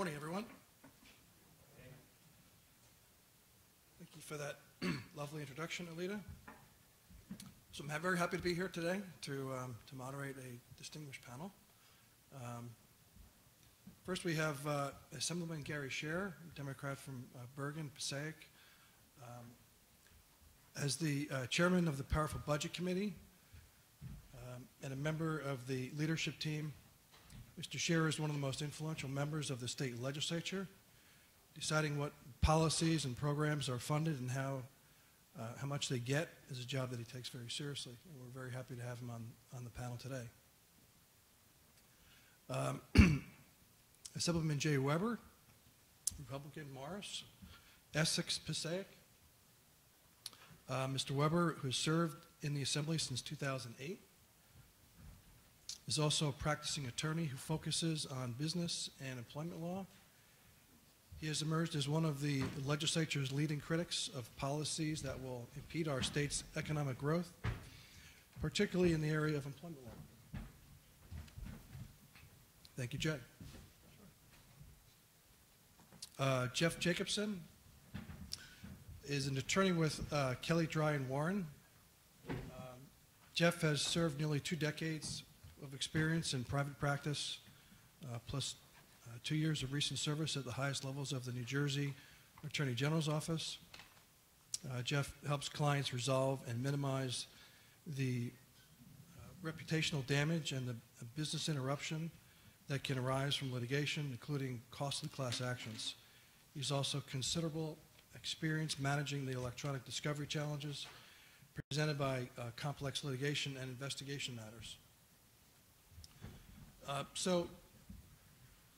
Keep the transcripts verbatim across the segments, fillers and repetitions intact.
Morning, everyone. Thank you for that lovely introduction, Alita. So I'm very happy to be here today to, um, to moderate a distinguished panel. Um, first, we have uh, Assemblyman Gary Schaer, Democrat from uh, Bergen, Passaic. Um, as the uh, chairman of the Powerful Budget Committee um, and a member of the leadership team, Mister Schaer is one of the most influential members of the state legislature, deciding what policies and programs are funded and how uh, how much they get is a job that he takes very seriously. And we're very happy to have him on, on the panel today. Um, Assemblyman Jay Webber, Republican, Morris, Essex, Passaic. Uh, Mister Webber, who has served in the Assembly since two thousand eight, is also a practicing attorney who focuses on business and employment law. He has emerged as one of the legislature's leading critics of policies that will impede our state's economic growth, particularly in the area of employment law. Thank you, Jay. Uh, Jeff Jacobson is an attorney with uh, Kelly, Dry, and Warren. Um, Jeff has served nearly two decades of experience in private practice, uh, plus uh, two years of recent service at the highest levels of the New Jersey Attorney General's office. Uh, Jeff helps clients resolve and minimize the uh, reputational damage and the uh, business interruption that can arise from litigation, including costly class actions. He's also considerable experience managing the electronic discovery challenges presented by uh, complex litigation and investigation matters. Uh, so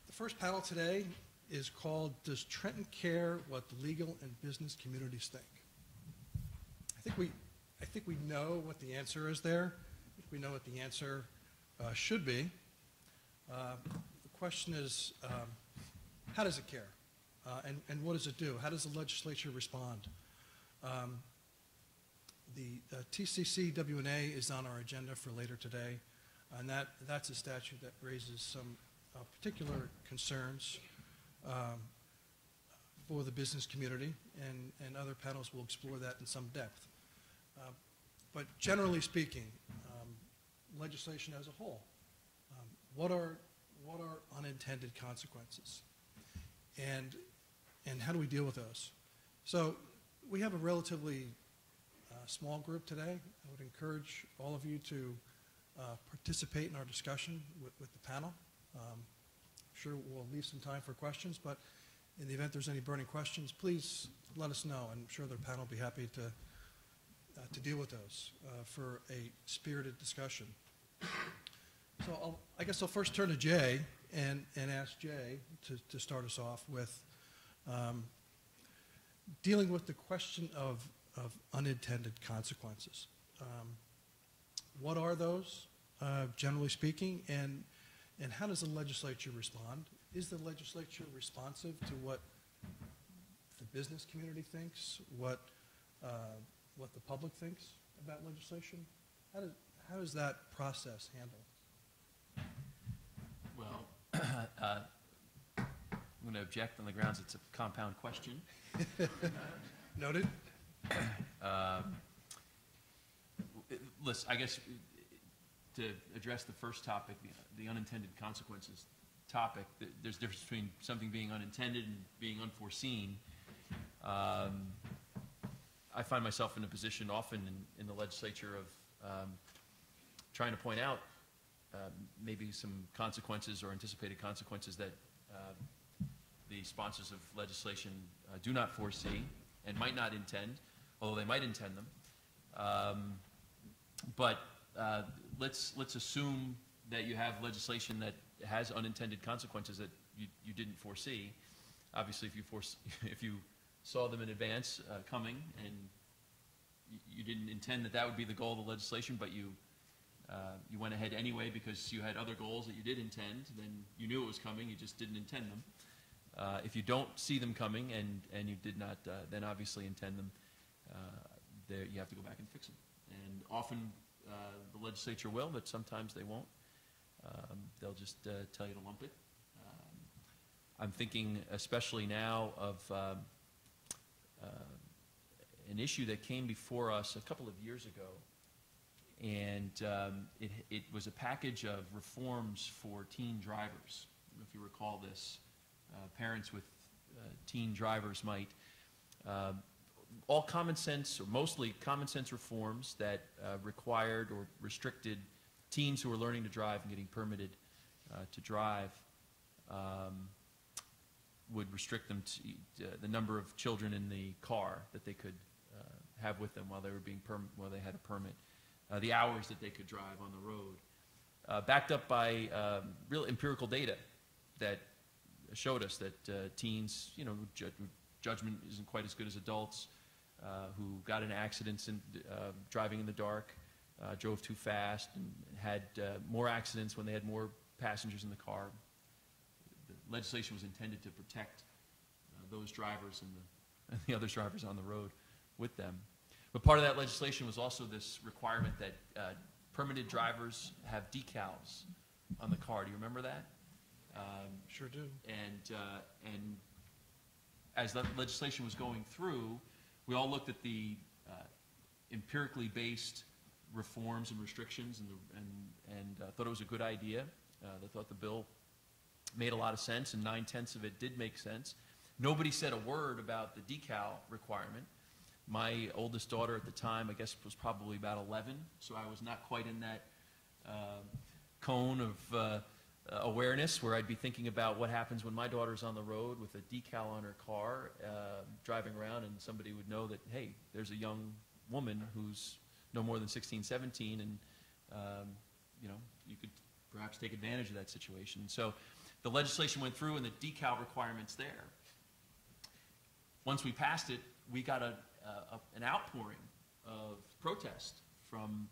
the first panel today is called, Does Trenton Care What the Legal and Business Communities Think? I think we, I think we know what the answer is there. I think we know what the answer uh, should be. Uh, the question is, um, how does it care? Uh, and, and what does it do? How does the legislature respond? Um, the uh, T C C W N A is on our agenda for later today. And that, that's a statute that raises some uh, particular concerns um, for the business community, and, and other panels will explore that in some depth. Uh, but generally speaking, um, legislation as a whole, um, what are, what are unintended consequences? And, and how do we deal with those? So we have a relatively uh, small group today. I would encourage all of you to Uh, participate in our discussion with, with the panel. Um, I'm sure we'll leave some time for questions, but in the event there's any burning questions, please let us know. I'm sure the panel will be happy to, uh, to deal with those uh, for a spirited discussion. So I'll, I guess I'll first turn to Jay and, and ask Jay to, to start us off with um, dealing with the question of, of unintended consequences. Um, What are those, uh, generally speaking, and, and how does the legislature respond? Is the legislature responsive to what the business community thinks, what, uh, what the public thinks about legislation? How does, how does that process handle? Well, uh, I'm going to object on the grounds it's a compound question. Noted. uh, Listen, I guess to address the first topic, the, the unintended consequences topic, there's a difference between something being unintended and being unforeseen. Um, I find myself in a position often in, in the legislature of um, trying to point out uh, maybe some consequences or anticipated consequences that uh, the sponsors of legislation uh, do not foresee and might not intend, although they might intend them. Um, But uh, let's let's assume that you have legislation that has unintended consequences that you, you didn't foresee. Obviously, if you force if you saw them in advance uh, coming and you didn't intend that that would be the goal of the legislation, but you uh, you went ahead anyway because you had other goals that you did intend. Then you knew it was coming. You just didn't intend them. Uh, if you don't see them coming and and you did not uh, then obviously intend them, uh, there you have to go back and fix them. And often uh, the legislature will, but sometimes they won't. Um, they'll just uh, tell you to lump it. Um, I'm thinking especially now of uh, uh, an issue that came before us a couple of years ago, and um, it, it was a package of reforms for teen drivers. I don't know if you recall this, uh, parents with uh, teen drivers might. Uh, all common sense, or mostly common sense reforms that uh, required or restricted teens who were learning to drive and getting permitted uh, to drive, um, would restrict them to uh, the number of children in the car that they could uh, have with them while they were being perm while they had a permit, uh, the hours that they could drive on the road, uh, backed up by um, real empirical data that showed us that uh, teens, you know, ju judgment isn't quite as good as adults, uh, who got in accidents in uh, driving in the dark, uh, drove too fast, and had uh, more accidents when they had more passengers in the car. Legislation was intended to protect uh, those drivers and the, and the other drivers on the road with them. But part of that legislation was also this requirement that uh, permitted drivers have decals on the car. Do you remember that? Um, sure do. And, uh, and as that legislation was going through, we all looked at the uh, empirically based reforms and restrictions and, the, and, and uh, thought it was a good idea. Uh, they thought the bill made a lot of sense, and nine-tenths of it did make sense. Nobody said a word about the decal requirement. My oldest daughter at the time, I guess, was probably about eleven, so I was not quite in that uh, cone of uh, awareness where I'd be thinking about what happens when my daughter's on the road with a decal on her car, uh, driving around, and somebody would know that, hey, there's a young woman who's no more than sixteen, seventeen, and um, you know, you could perhaps take advantage of that situation. So the legislation went through, and the decal requirement's there. Once we passed it, we got a, a, an outpouring of protest from,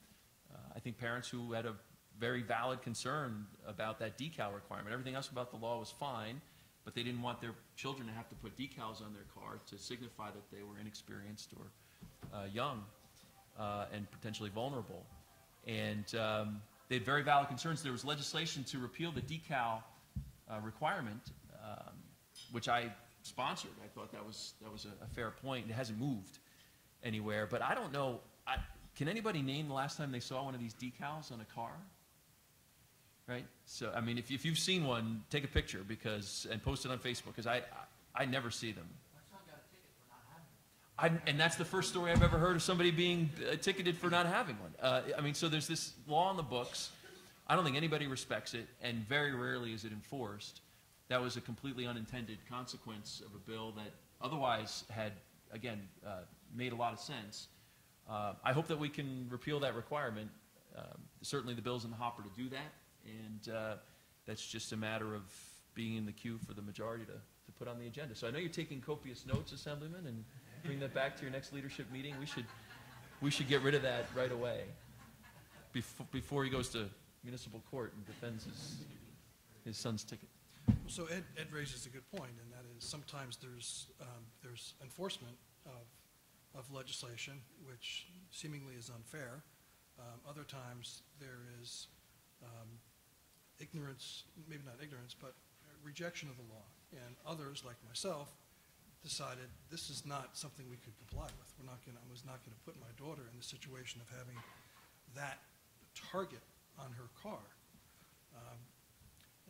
uh, I think, parents who had a very valid concern about that decal requirement. Everything else about the law was fine, but they didn't want their children to have to put decals on their car to signify that they were inexperienced or uh, young uh, and potentially vulnerable. And um, they had very valid concerns. There was legislation to repeal the decal Uh, requirement, um, which I sponsored. I thought that was that was a, a fair point. It hasn't moved anywhere, but I don't know. I, can anybody name the last time they saw one of these decals on a car? Right. So I mean, if if you've seen one, take a picture because and post it on Facebook because I, I I never see them. I, and that's the first story I've ever heard of somebody being uh, ticketed for not having one. Uh, I mean, so there's this law on the books. I don't think anybody respects it, and very rarely is it enforced. That was a completely unintended consequence of a bill that otherwise had, again, uh, made a lot of sense. Uh, I hope that we can repeal that requirement. Uh, certainly the bill's in the hopper to do that, and uh, that's just a matter of being in the queue for the majority to, to put on the agenda. So I know you're taking copious notes, Assemblyman, and bring that back to your next leadership meeting. We should, we should get rid of that right away before, before he goes to municipal court and defends his, his son's ticket. Well, so Ed, Ed raises a good point, and that is sometimes there's, um, there's enforcement of, of legislation, which seemingly is unfair. Um, other times there is um, ignorance, maybe not ignorance, but rejection of the law. And others, like myself, decided this is not something we could comply with. We're not gonna, I was not going to put my daughter in the situation of having that target on her car. Um,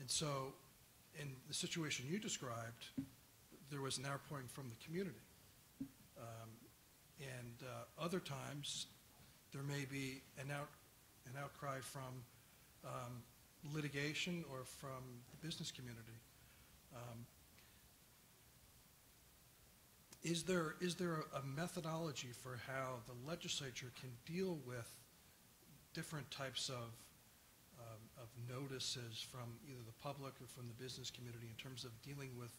and so in the situation you described, there was an outpouring from the community. Um, and uh, other times there may be an, out, an outcry from um, litigation or from the business community. Um, is there, is there a methodology for how the legislature can deal with different types of of notices from either the public or from the business community in terms of dealing with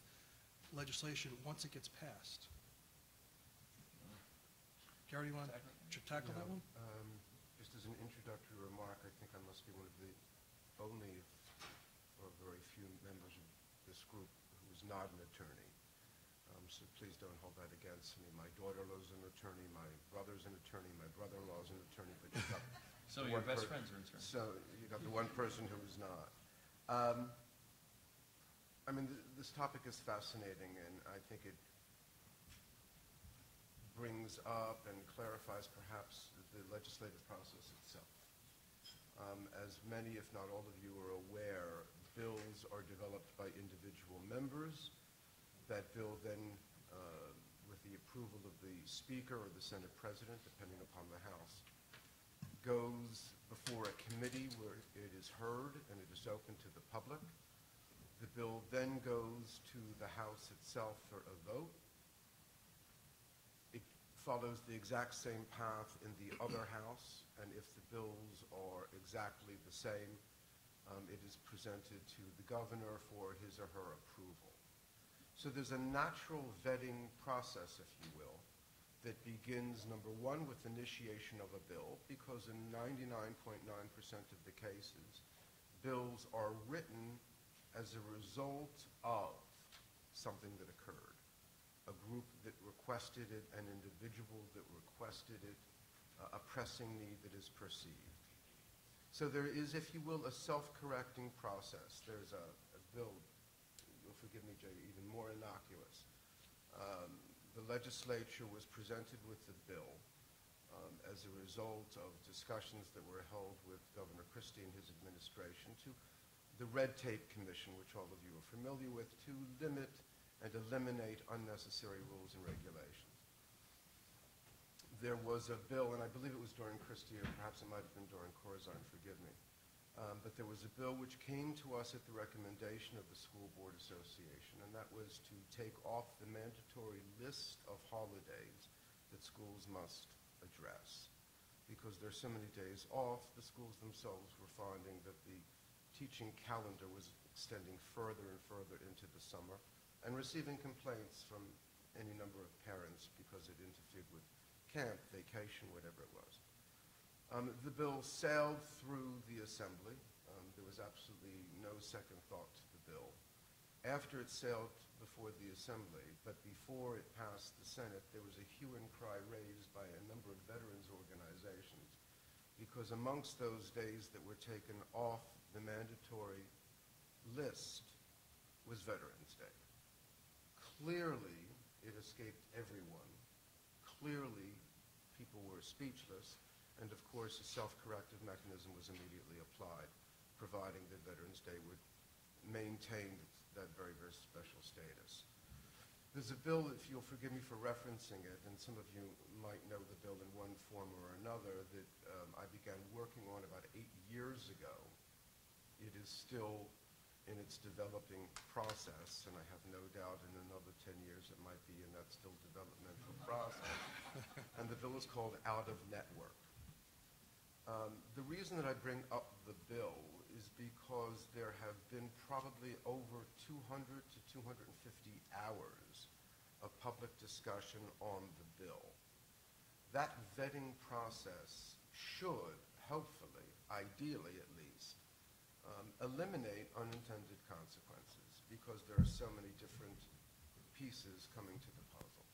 legislation once it gets passed? Gary, you want to tackle that one? Um, just as an introductory remark, I think I must be one of the only or very few members of this group who is not an attorney. Um, so please don't hold that against me. My daughter-in-law is an attorney, my brother's an attorney, my brother-in-law is an attorney, but you've got So your best friends are in turn. So you got the one person who is not. Um, I mean, th this topic is fascinating, and I think it brings up and clarifies perhaps the legislative process itself. Um, as many, if not all of you are aware, bills are developed by individual members. That bill then, uh, with the approval of the Speaker or the Senate President, depending upon the House, goes before a committee where it is heard and it is open to the public. The bill then goes to the House itself for a vote. It follows the exact same path in the other House, and if the bills are exactly the same, um, it is presented to the governor for his or her approval. So there's a natural vetting process, if you will, that begins, number one, with initiation of a bill, because in ninety-nine point nine percent of the cases, bills are written as a result of something that occurred, a group that requested it, an individual that requested it, uh, a pressing need that is perceived. So there is, if you will, a self-correcting process. There's a, a bill, you'll forgive me, Jay, even more innocuous. Um, the legislature was presented with the bill um, as a result of discussions that were held with Governor Christie and his administration to the Red Tape Commission, which all of you are familiar with, to limit and eliminate unnecessary rules and regulations. There was a bill, and I believe it was during Christie, or perhaps it might have been during Corzine, forgive me, um, but there was a bill which came to us at the recommendation of the School Board Association, and that was to take off the mandatory list of holidays that schools must address. Because there are so many days off, the schools themselves were finding that the teaching calendar was extending further and further into the summer and receiving complaints from any number of parents because it interfered with camp, vacation, whatever it was. Um, the bill sailed through the Assembly. Um, there was absolutely no second thought to the bill. After it sailed before the Assembly, but before it passed the Senate, there was a hue and cry raised by a number of veterans organizations because amongst those days that were taken off the mandatory list was Veterans Day. Clearly, it escaped everyone. Clearly, people were speechless, and of course, a self-corrective mechanism was immediately applied, providing that Veterans Day would maintain that very, very special status. There's a bill, if you'll forgive me for referencing it, and some of you might know the bill in one form or another, that um, I began working on about eight years ago. It is still in its developing process, and I have no doubt in another ten years it might be in that still developmental process. And the bill is called Out of Network. Um, the reason that I bring up the bill is because there have been probably over two hundred to two hundred fifty hours of public discussion on the bill. That vetting process should, hopefully, ideally at least, Um, eliminate unintended consequences because there are so many different pieces coming to the puzzle.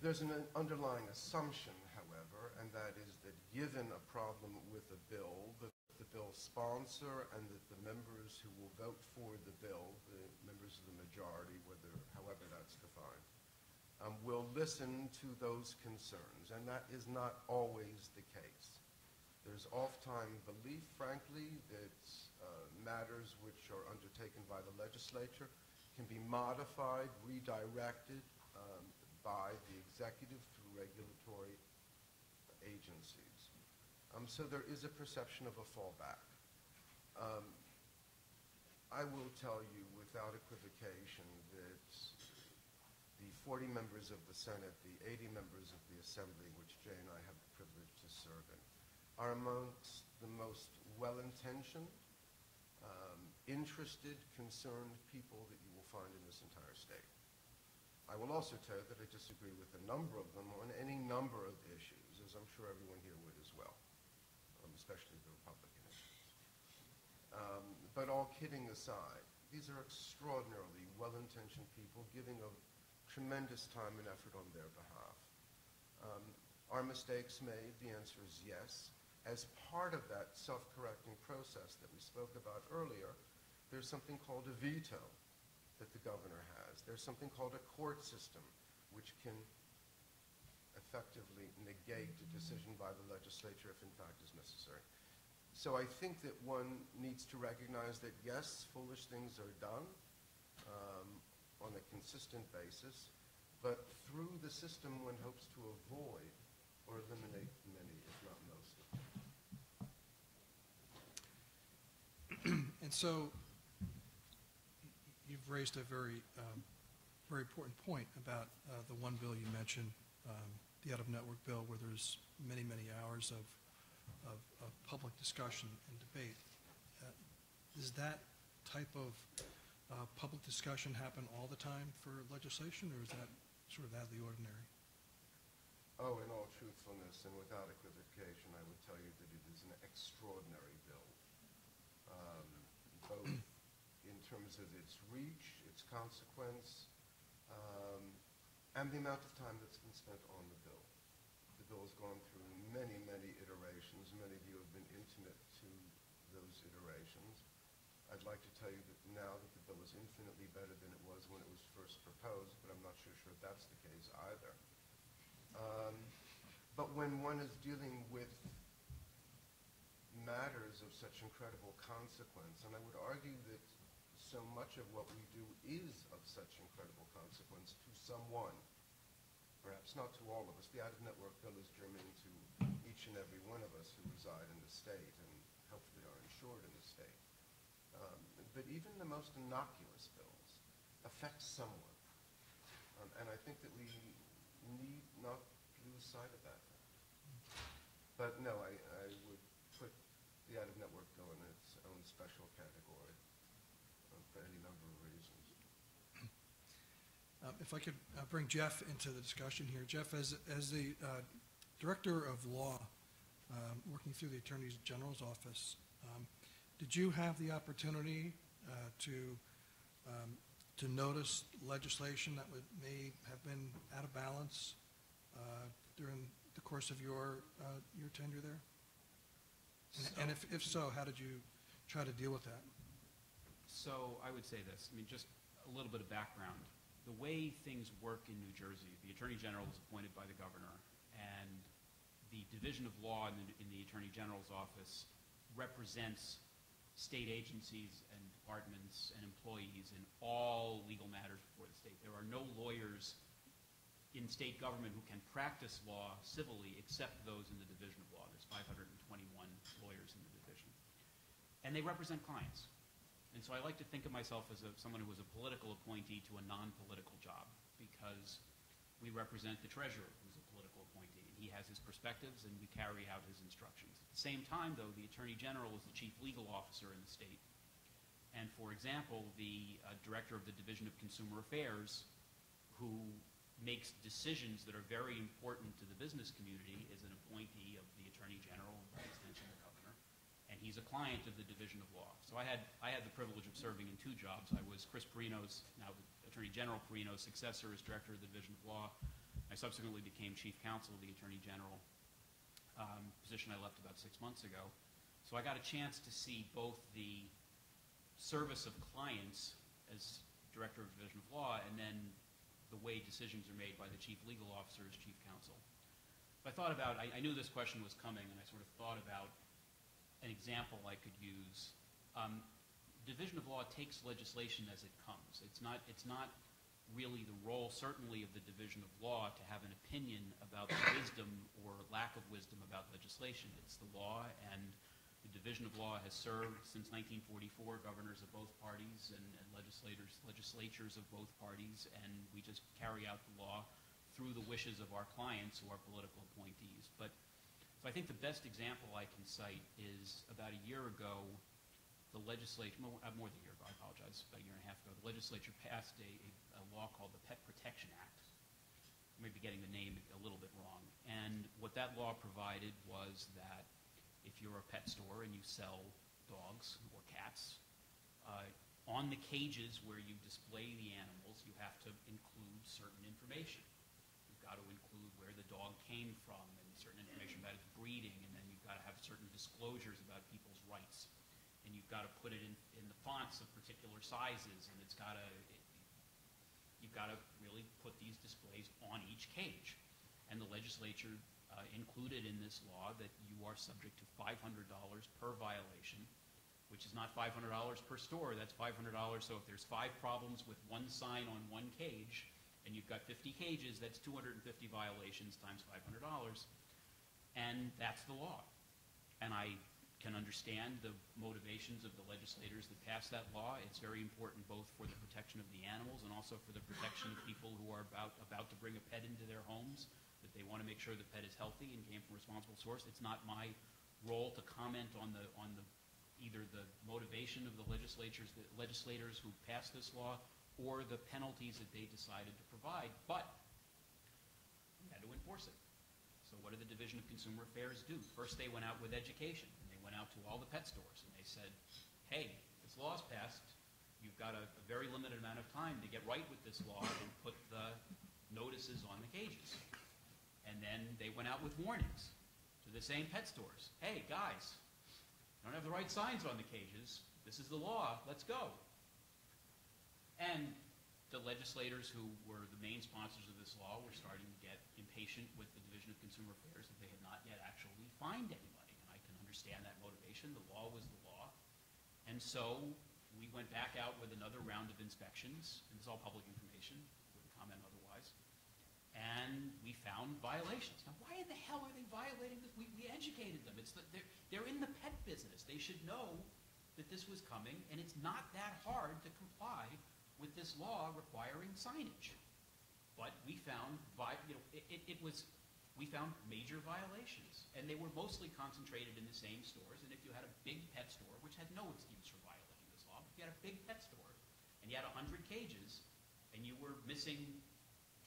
There's an, an underlying assumption, however, and that is that given a problem with a bill, that the bill sponsor and that the members who will vote for the bill, the members of the majority, whether however that's defined, um, will listen to those concerns, and that is not always the case. There's oft-time belief, frankly, that uh, matters which are undertaken by the legislature can be modified, redirected um, by the executive through regulatory agencies. Um, so there is a perception of a fallback. Um, I will tell you without equivocation that the forty members of the Senate, the eighty members of the Assembly, which Jay and I have the privilege to serve in, are amongst the most well-intentioned, um, interested, concerned people that you will find in this entire state. I will also tell you that I disagree with a number of them on any number of issues, as I'm sure everyone here would as well, um, especially the Republican issues. Um, but all kidding aside, these are extraordinarily well-intentioned people giving of tremendous time and effort on their behalf. Um, are mistakes made? The answer is yes. As part of that self-correcting process that we spoke about earlier, There's something called a veto that the governor has. There's something called a court system, which can effectively negate a decision by the legislature if in fact is necessary. So I think that one needs to recognize that yes, foolish things are done um, on a consistent basis, but through the system one hopes to avoid or eliminate many, if not most of them. And so you've raised a very, um, very important point about uh, the one bill you mentioned, um, the out-of-network bill, where there's many, many hours of Of, of public discussion and debate. Uh, does that type of uh, public discussion happen all the time for legislation, or is that sort of out of the ordinary? Oh, in all truthfulness and without equivocation, I would tell you that it is an extraordinary bill, um, both in terms of its reach, its consequence, um, and the amount of time that's been spent on the bill. The bill has gone through many, many iterations. Many of you have been intimate to those iterations. I'd like to tell you that now that the bill is infinitely better than it was when it was first proposed, but I'm not sure sure that's the case either. Um, but when one is dealing with matters of such incredible consequence, and I would argue that so much of what we do is of such incredible consequence to someone, perhaps not to all of us. The out-of-network bill is germane to each and every one of us who reside in the state and hopefully are insured in the state. Um, but even the most innocuous bills affect someone. Um, and I think that we need not lose sight of that. But no, I, I would put the out-of-network bill in its own special category um, for any number of reasons. Uh, if I could uh, bring Jeff into the discussion here. Jeff, as, as the uh, Director of Law, um, working through the Attorney General's office, um, did you have the opportunity uh, to, um, to notice legislation that would, may have been out of balance uh, during the course of your, uh, your tenure there? And, so, and if, if so, how did you try to deal with that? So I would say this. I mean, just a little bit of background. The way things work in New Jersey, the Attorney General was appointed by the governor, and the Division of Law in the, in the Attorney General's office represents state agencies and departments and employees in all legal matters before the state. There are no lawyers in state government who can practice law civilly except those in the Division of Law. There's five hundred twenty-one lawyers in the division. And they represent clients. And so I like to think of myself as a, someone who was a political appointee to a non-political job, because we represent the treasurer, who's a political appointee, and he has his perspectives and we carry out his instructions. At the same time, though, the Attorney General is the chief legal officer in the state. And for example, the uh, director of the Division of Consumer Affairs, who makes decisions that are very important to the business community, is an appointee of the Attorney General and by extension the governor. And he's a client of the Division of Law. So I had, I had the privilege of serving in two jobs. I was Chris Perino's, now Attorney General Perino's successor as Director of the Division of Law. I subsequently became Chief Counsel of the Attorney General, um, position I left about six months ago. So I got a chance to see both the service of clients as Director of the Division of Law and then the way decisions are made by the Chief Legal Officer as Chief Counsel. But I thought about, I, I knew this question was coming, and I sort of thought about an example I could use. Um, Division of Law takes legislation as it comes. It's not, it's not really the role, certainly, of the Division of Law to have an opinion about the wisdom or lack of wisdom about legislation. It's the law, and the Division of Law has served since nineteen forty-four governors of both parties and, and legislators, legislatures of both parties, and we just carry out the law through the wishes of our clients who are political appointees. But So I think the best example I can cite is about a year ago, the legislature, more, more than a year ago, I apologize, about a year and a half ago, the legislature passed a, a, a law called the Pet Protection Act. I may be getting the name a little bit wrong. And what that law provided was that if you're a pet store and you sell dogs or cats, uh, on the cages where you display the animals, you have to include certain information. You've got to include where the dog came from and certain information about its breeding, and then you've got to have certain disclosures about people's rights. and you've got to put it in, in the fonts of particular sizes, and it's got to, it, you've got to really put these displays on each cage. And the legislature uh, included in this law that you are subject to five hundred dollars per violation, which is not five hundred dollars per store, that's five hundred dollars. So if there's five problems with one sign on one cage, and you've got fifty cages, that's two hundred fifty violations times five hundred dollars. And that's the law. And I can understand the motivations of the legislators that passed that law. It's very important both for the protection of the animals and also for the protection of people who are about, about to bring a pet into their homes, that they want to make sure the pet is healthy and came from a responsible source. It's not my role to comment on the, on the either the motivation of the legislators, the legislators who passed this law, or the penalties that they decided to provide, but we had to enforce it. So what did the Division of Consumer Affairs do? First they went out with education, and they went out to all the pet stores, and they said, hey, this law's passed, you've got a, a very limited amount of time to get right with this law and put the notices on the cages. And then they went out with warnings to the same pet stores. Hey guys, you don't have the right signs on the cages, this is the law, let's go. And the legislators who were the main sponsors of this law were starting to get impatient with the Division of Consumer Affairs that they had not yet actually fined anybody. And I can understand that motivation. The law was the law. And so we went back out with another round of inspections. And it's all public information. Wouldn't comment otherwise. And we found violations. Now, why in the hell are they violating this? We, we educated them. It's the, they're, they're in the pet business. They should know that this was coming. And it's not that hard to comply with this law requiring signage, but we found, you know, it, it, it was, we found major violations, and they were mostly concentrated in the same stores. And if you had a big pet store, which had no excuse for violating this law, if you had a big pet store and you had a hundred cages, and you were missing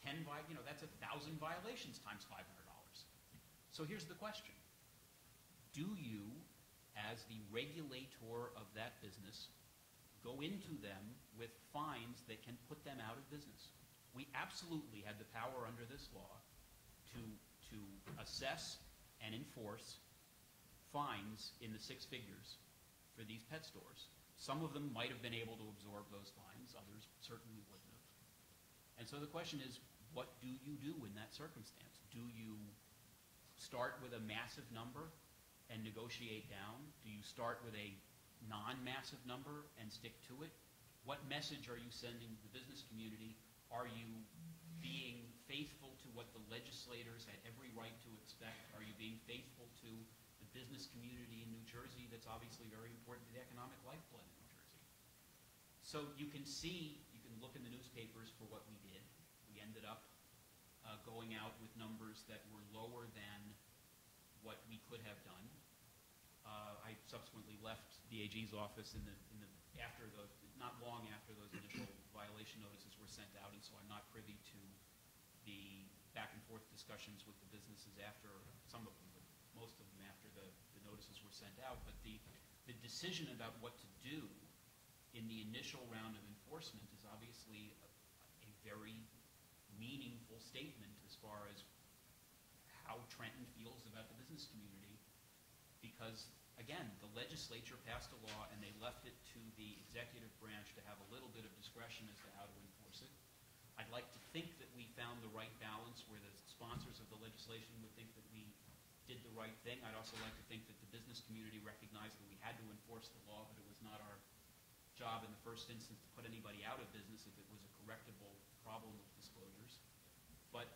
ten, you know, that's a thousand violations times five hundred dollars. So here's the question: do you, as the regulator of that business, go into them with fines that can put them out of business? We absolutely had the power under this law to, to assess and enforce fines in the six figures for these pet stores. Some of them might have been able to absorb those fines, others certainly wouldn't have. And so the question is, what do you do in that circumstance? Do you start with a massive number and negotiate down? Do you start with a non-massive number and stick to it? What message are you sending to the business community? Are you being faithful to what the legislators had every right to expect? Are you being faithful to the business community in New Jersey that's obviously very important to the economic lifeblood in New Jersey? So you can see, you can look in the newspapers for what we did. We ended up uh, going out with numbers that were lower than what we could have done. Uh, I subsequently left the A G's office in the, in the after the not long after those initial violation notices were sent out, and so I'm not privy to the back and forth discussions with the businesses after some of them, but most of them after the, the notices were sent out. But the the decision about what to do in the initial round of enforcement is obviously a, a very meaningful statement as far as how Trenton feels about the business community. Because, again, the legislature passed a law and they left it to the executive branch to have a little bit of discretion as to how to enforce it. I'd like to think that we found the right balance where the sponsors of the legislation would think that we did the right thing. I'd also like to think that the business community recognized that we had to enforce the law, but it was not our job in the first instance to put anybody out of business if it was a correctable problem with disclosures. But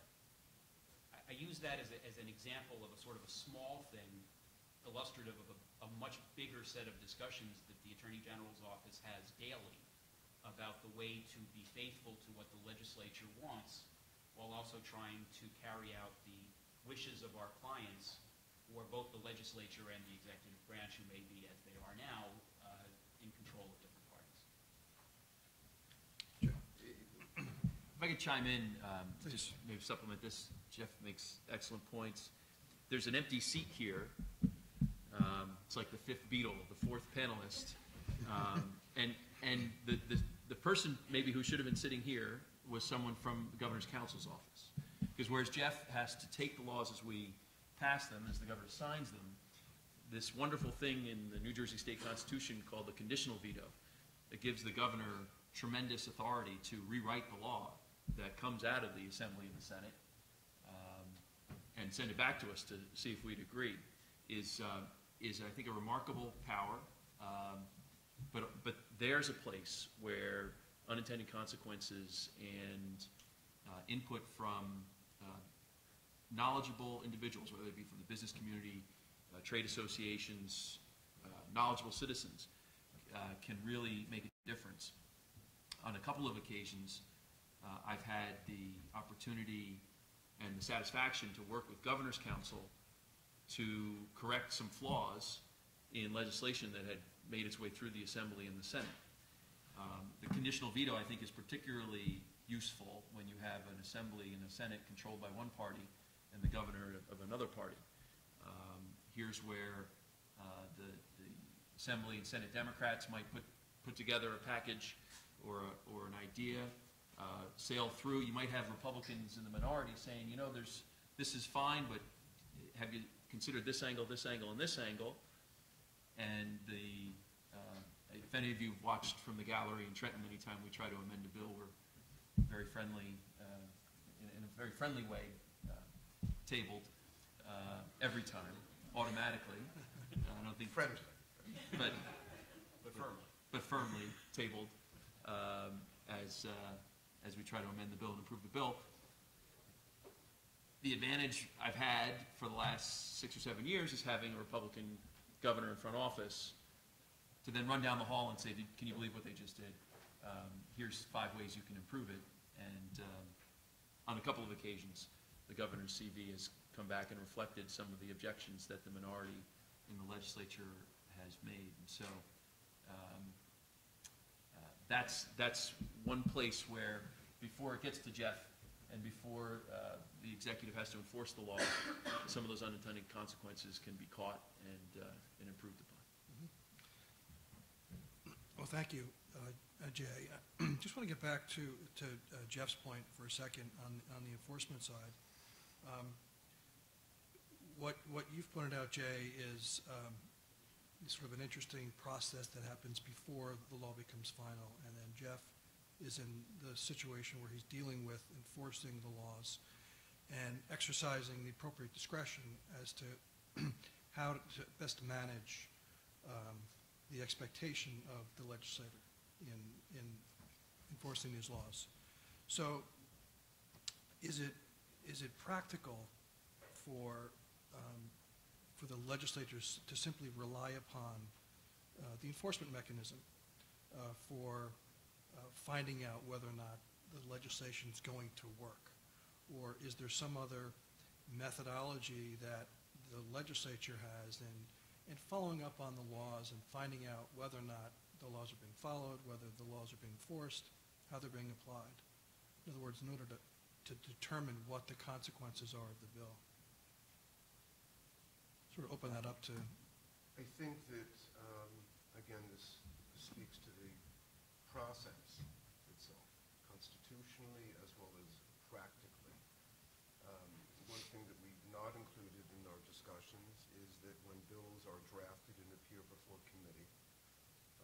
I, I use that as, a, as an example of a sort of a small thing illustrative of a, a much bigger set of discussions that the Attorney General's office has daily about the way to be faithful to what the legislature wants while also trying to carry out the wishes of our clients, who are both the legislature and the executive branch, who may be, as they are now, uh, in control of different parties. Sure. If I could chime in, um, just maybe supplement this. Jeff makes excellent points. There's an empty seat here. Um, it's like the fifth Beatle, the fourth panelist, um, and and the, the the person maybe who should have been sitting here was someone from the governor's counsel's office, because whereas Jeff has to take the laws as we pass them, as the governor signs them, this wonderful thing in the New Jersey State Constitution called the conditional veto that gives the governor tremendous authority to rewrite the law that comes out of the Assembly and the Senate um, and send it back to us to see if we'd agree is, uh, is I think, a remarkable power. Um, but, but there's a place where unintended consequences and uh, input from uh, knowledgeable individuals, whether it be from the business community, uh, trade associations, uh, knowledgeable citizens, uh, can really make a difference. On a couple of occasions, uh, I've had the opportunity and the satisfaction to work with Governor's Council to correct some flaws in legislation that had made its way through the Assembly and the Senate. Um, the conditional veto, I think, is particularly useful when you have an Assembly and a Senate controlled by one party and the governor of, of another party. Um, here's where uh, the, the Assembly and Senate Democrats might put, put together a package or, a, or an idea, uh, sail through. You might have Republicans in the minority saying, you know, there's, this is fine, but have you considered this angle, this angle, and this angle? And the, uh, if any of you have watched from the gallery in Trenton, anytime we try to amend a bill, we're very friendly, uh, in, in a very friendly way, uh, tabled uh, every time, automatically. I don't think friendly, but but firmly, but firmly tabled um, as uh, as we try to amend the bill and improve the bill. The advantage I've had for the last six or seven years is having a Republican governor in front office to then run down the hall and say, "Can you believe what they just did? Um, here's five ways you can improve it." And um, on a couple of occasions, the governor's C V has come back and reflected some of the objections that the minority in the legislature has made. And so um, uh, that's, that's one place where, before it gets to Jeff and before uh, the executive has to enforce the law, some of those unintended consequences can be caught and, uh, and improved upon. Mm-hmm. Well, thank you. Uh, Uh, Jay, I just want to get back to, to uh, Jeff's point for a second on, on the enforcement side. Um, what, what you've pointed out, Jay, is um, sort of an interesting process that happens before the law becomes final, and then Jeff is in the situation where he's dealing with enforcing the laws and exercising the appropriate discretion as to how to best manage um, the expectation of the legislator in in enforcing these laws. So is it is it practical for um, for the legislators to simply rely upon uh, the enforcement mechanism uh, for uh, finding out whether or not the legislation is going to work? Or is there some other methodology that the legislature has in, in following up on the laws and finding out whether or not the laws are being followed, whether the laws are being enforced, how they're being applied? In other words, in order to, to determine what the consequences are of the bill. Sort of open that up to... I think that, um, again, this speaks to the process itself, constitutionally as well as practically. Um, one thing that we've not included in our discussions is that when bills are drafted and appear before committee,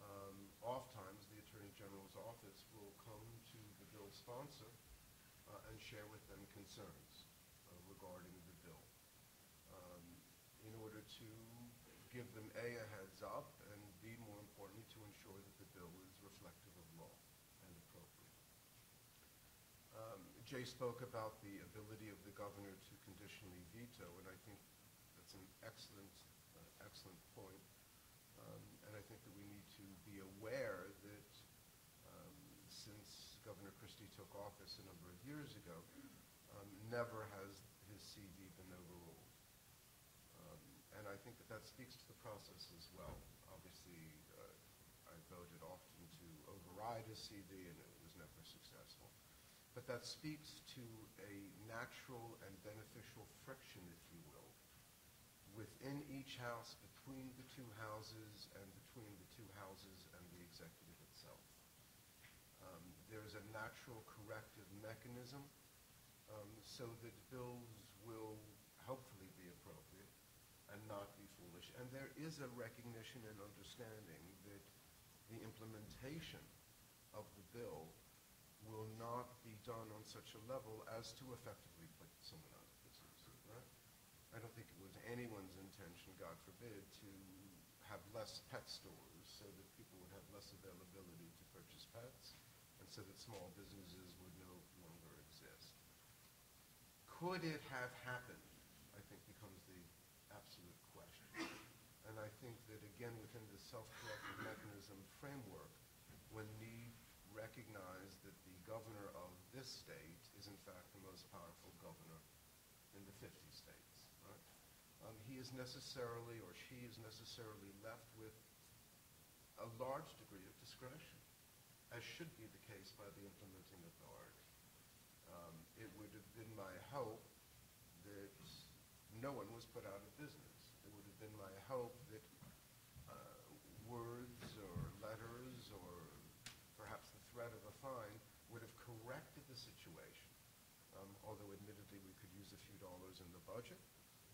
Um, oftentimes the Attorney General's office will come to the bill sponsor uh, and share with them concerns uh, regarding the bill um, in order to give them A, a heads up, and B, more importantly, to ensure that the bill is reflective of law and appropriate. Um, Jay spoke about the ability of the governor to conditionally veto, and I think that's an excellent, uh, excellent point. Um, and I think that we need to be aware that um, since Governor Christie took office a number of years ago, um, never has his C V been overruled. Um, and I think that that speaks to the process as well. Obviously, uh, I voted often to override his C V, and it was never successful. But that speaks to a natural and beneficial friction, if you will, within each house, between the two houses, and between the two houses and the executive itself. Um, there is a natural corrective mechanism um, so that bills will hopefully be appropriate and not be foolish and there is a recognition and understanding that the implementation of the bill will not be done on such a level as to effectively put someone out of business, right? I don't think it was anyone's intention, God forbid, to have less pet stores so that people would have less availability to purchase pets, and so that small businesses would no longer exist. Could it have happened, I think, becomes the absolute question. And I think that, again, within the self-correcting mechanism framework, when need recognized that the governor of this state is, in fact, the most powerful governor in the fifty states, right? Um, he is necessarily, or she is necessarily, left with a large degree of discretion, as should be the case by the implementing authority. Um, it would have been my hope that no one was put out of business. It would have been my hope that uh, words or letters or perhaps the threat of a fine would have corrected the situation. Um, although admittedly we could use a few dollars in the budget,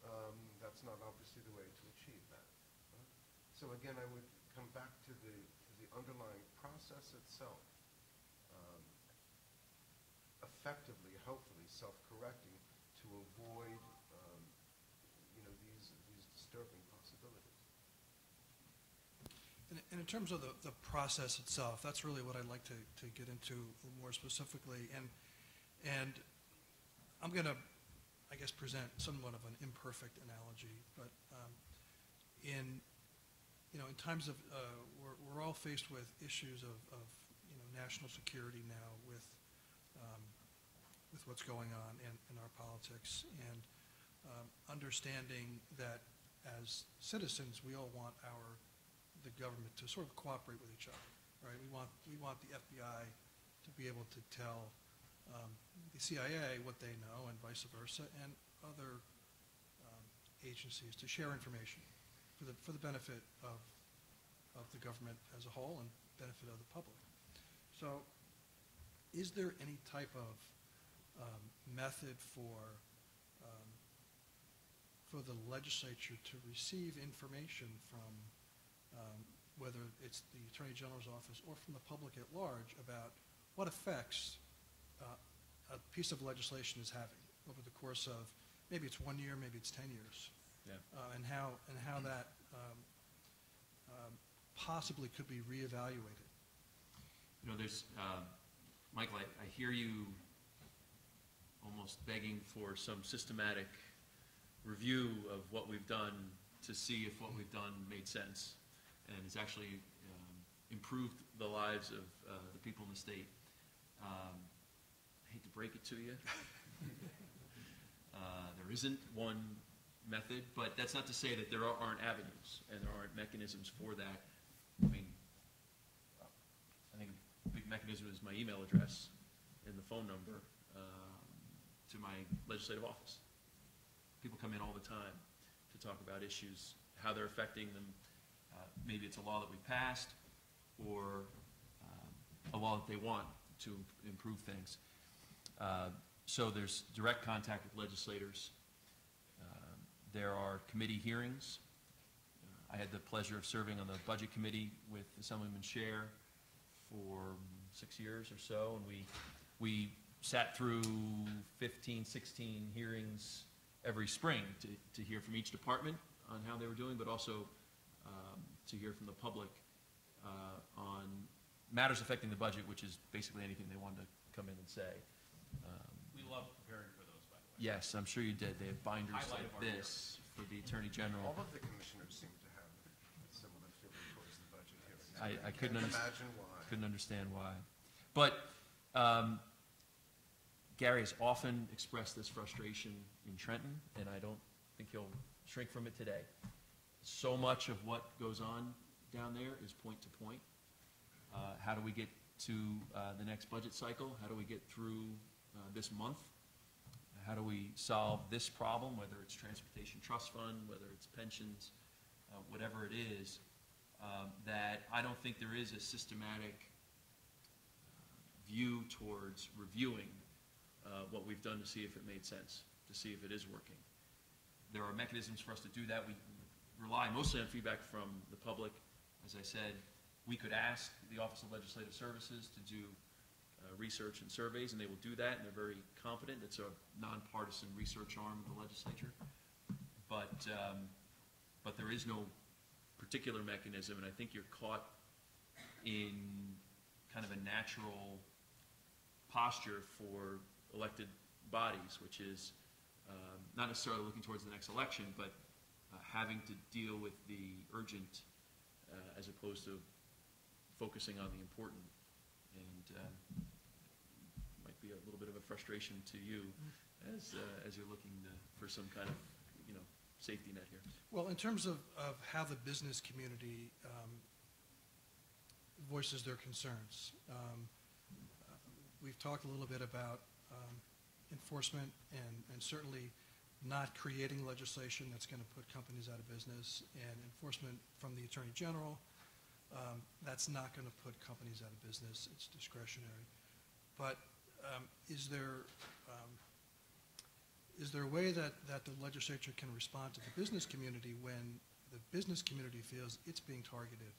um, that's not obviously the way to achieve that. Right? So again, I would come back to the, to the underlying process itself, um, effectively, hopefully, self-correcting to avoid um, you know, these, these disturbing possibilities. And in terms of the, the process itself, that's really what I'd like to, to get into more specifically. And, and I'm going to, I guess, present somewhat of an imperfect analogy. But um, in, you know, in times of, uh, we're, we're all faced with issues of, of you know, national security now with, um, with what's going on in, in our politics, and um, understanding that as citizens, we all want our the government to sort of cooperate with each other, right? We want we want the F B I to be able to tell um, the C I A what they know, and vice versa, and other um, agencies to share information for the for the benefit of of the government as a whole and benefit of the public. So, is there any type of um, method for um, for the legislature to receive information from Um, whether it's the Attorney General's office or from the public at large about what effects uh, a piece of legislation is having over the course of, maybe it's one year, maybe it's ten years, yeah. uh, and how and how mm-hmm. that um, um, possibly could be reevaluated. You know, there's uh, Michael. I, I hear you almost begging for some systematic review of what we've done to see if what we've done made sense and has actually um, improved the lives of uh, the people in the state. Um, I hate to break it to you. uh, there isn't one method, but that's not to say that there aren't avenues and there aren't mechanisms for that. I mean, I think a big mechanism is my email address and the phone number um, to my legislative office. People come in all the time to talk about issues, how they're affecting them. Uh, maybe it's a law that we passed, or uh, a law that they want to imp improve things. Uh, so there's direct contact with legislators. Uh, there are committee hearings. Uh, I had the pleasure of serving on the budget committee with Assemblyman Schaer for six years or so, and we we sat through fifteen, sixteen hearings every spring to, to hear from each department on how they were doing, but also Um, to hear from the public uh, on matters affecting the budget, which is basically anything they wanted to come in and say. Um, we love preparing for those, by the way. Yes, I'm sure you did. They have binders Highlight like this for the Attorney General. All of the commissioners seem to have similar feeling towards the budget here. I, I, I couldn't imagine why. Couldn't understand why. But um, Gary has often expressed this frustration in Trenton, and I don't think he'll shrink from it today. So much of what goes on down there is point to point. Uh, how do we get to uh, the next budget cycle? How do we get through uh, this month? How do we solve this problem, whether it's transportation trust fund, whether it's pensions, uh, whatever it is, um, that I don't think there is a systematic view towards reviewing uh, what we've done to see if it made sense, to see if it is working. There are mechanisms for us to do that. We rely mostly on feedback from the public. As I said, we could ask the Office of Legislative Services to do uh, research and surveys, and they will do that, and they're very competent. It's a nonpartisan research arm of the legislature. But, um, but there is no particular mechanism, and I think you're caught in kind of a natural posture for elected bodies, which is um, not necessarily looking towards the next election, but uh, having to deal with the urgent uh, as opposed to focusing on the important. And uh, might be a little bit of a frustration to you as, uh, as you're looking to, for some kind of you know, safety net here. Well, in terms of, of how the business community um, voices their concerns, um, we've talked a little bit about um, enforcement and, and certainly not creating legislation that's going to put companies out of business, and enforcement from the Attorney General, um, that's not going to put companies out of business. It's discretionary. But um, is there um, is there a way that, that the legislature can respond to the business community when the business community feels it's being targeted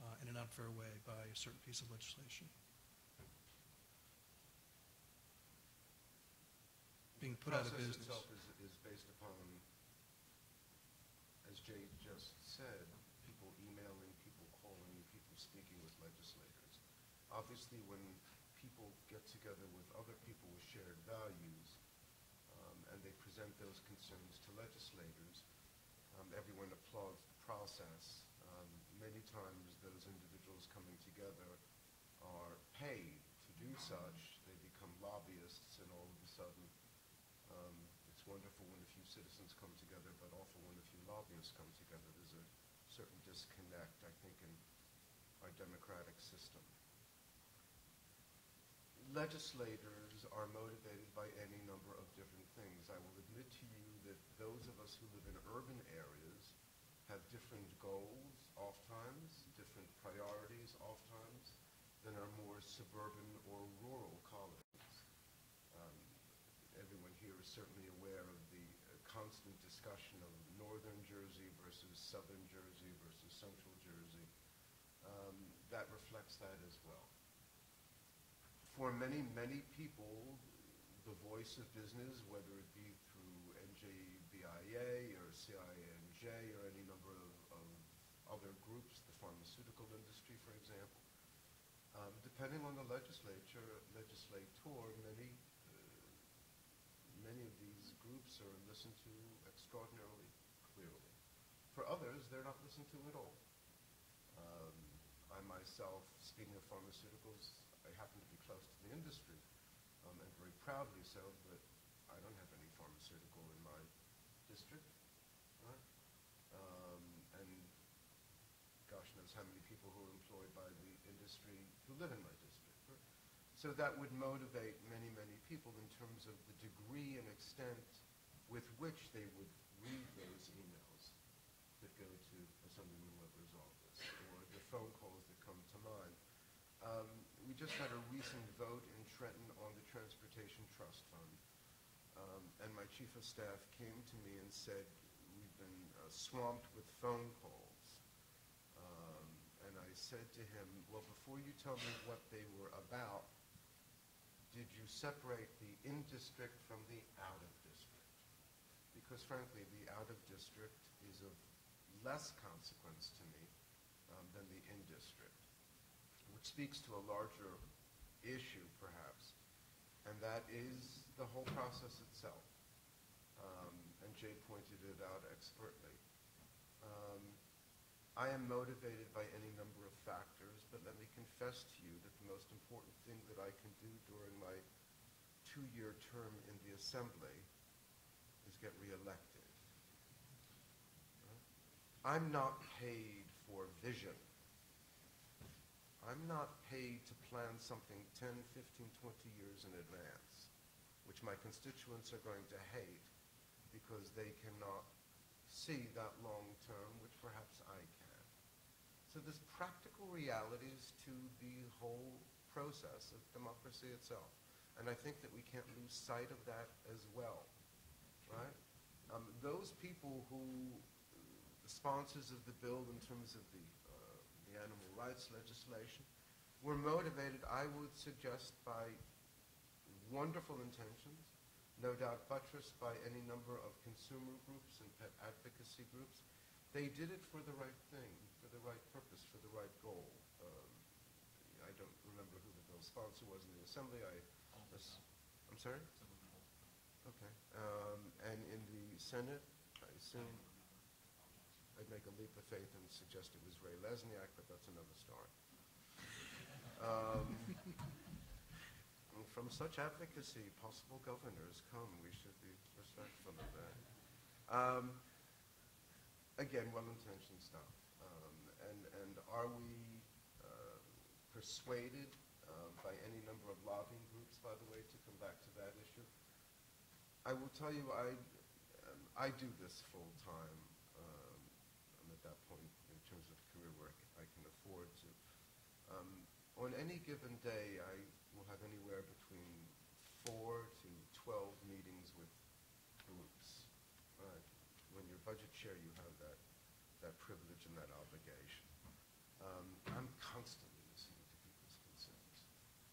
uh, in an unfair way by a certain piece of legislation? Being put out of business. The process itself is, is based upon, as Jay just said, people emailing, people calling, people speaking with legislators. Obviously, when people get together with other people with shared values um, and they present those concerns to legislators, um, everyone applauds the process. Um, many times, those individuals coming together are paid to do such. They become lobbyists, and all of a sudden, Um, it's wonderful when a few citizens come together, but awful when a few lobbyists come together. There's a certain disconnect, I think, in our democratic system. Legislators are motivated by any number of different things. I will admit to you that those of us who live in urban areas have different goals, oftentimes, different priorities, oftentimes, than our more suburban or rural colleagues. Certainly aware of the uh, constant discussion of northern Jersey versus southern Jersey versus central Jersey. Um, that reflects that as well. For many, many people, the voice of business, whether it be through N J B I A or C I N J or any number of, of other groups, the pharmaceutical industry, for example, um, depending on the legislature, legislator, many Many of these groups are listened to extraordinarily clearly. For others, they're not listened to at all. Um, I myself, speaking of pharmaceuticals, I happen to be close to the industry, um, and very proudly so, but I don't have any pharmaceutical in my district. Right? Um, and gosh knows how many people who are employed by the industry who live in my district. So that would motivate many, many people in terms of the degree and extent with which they would read those emails that go to Assemblyman Webber's office, or the phone calls that come to mind. Um, we just had a recent vote in Trenton on the Transportation Trust Fund, um, and my chief of staff came to me and said, we've been uh, swamped with phone calls. Um, and I said to him, well, before you tell me what they were about, did you separate the in-district from the out-of-district? Because frankly, the out-of-district is of less consequence to me um, than the in-district, which speaks to a larger issue, perhaps, and that is the whole process itself. Um, and Jay pointed it out expertly. Um, I am motivated by any number of factors, but let me confess to you that the most important thing that I can do during my two-year term in the Assembly is get reelected. Right? I'm not paid for vision. I'm not paid to plan something ten, fifteen, twenty years in advance, which my constituents are going to hate because they cannot see that long term, which perhaps I can. So there's practical realities to the whole process of democracy itself. And I think that we can't lose sight of that as well, right? Um, those people who sponsors of the bill in terms of the, uh, the animal rights legislation were motivated, I would suggest, by wonderful intentions, no doubt buttressed by any number of consumer groups and pet advocacy groups. They did it for the right thing, for the right purpose, for the right goal. Um, I don't remember who the bill sponsor was in the assembly. I, I'm sorry? Okay. Um, and in the Senate, I assume I'd make a leap of faith and suggest it was Ray Lesniak, but that's another story. Um, from such advocacy, possible governors come. We should be respectful of that. Um, again, well-intentioned stuff. Um, and, and are we uh, persuaded uh, by any number of lobbying groups, by the way, to come back to that issue? I will tell you, I, um, I do this full-time. Um, I'm at that point in terms of career work I can afford to. Um, on any given day, I will have anywhere between four to twelve meetings with groups. Uh, when you're budget chair, you have that, that privilege and that obligation. Um, I'm constantly listening to people's concerns.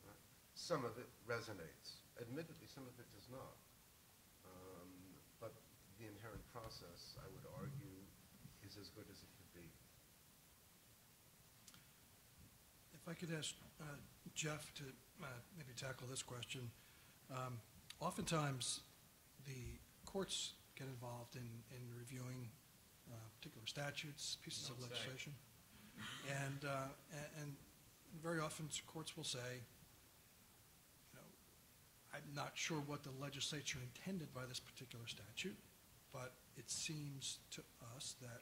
Right? Some of it resonates. Admittedly, some of it does not. Um, but the inherent process, I would argue, is as good as it could be. If I could ask uh, Jeff to uh, maybe tackle this question. Um, oftentimes, the courts get involved in, in reviewing uh, particular statutes, pieces of legislation. And, uh, and very often, courts will say, you know, I'm not sure what the legislature intended by this particular statute, but it seems to us that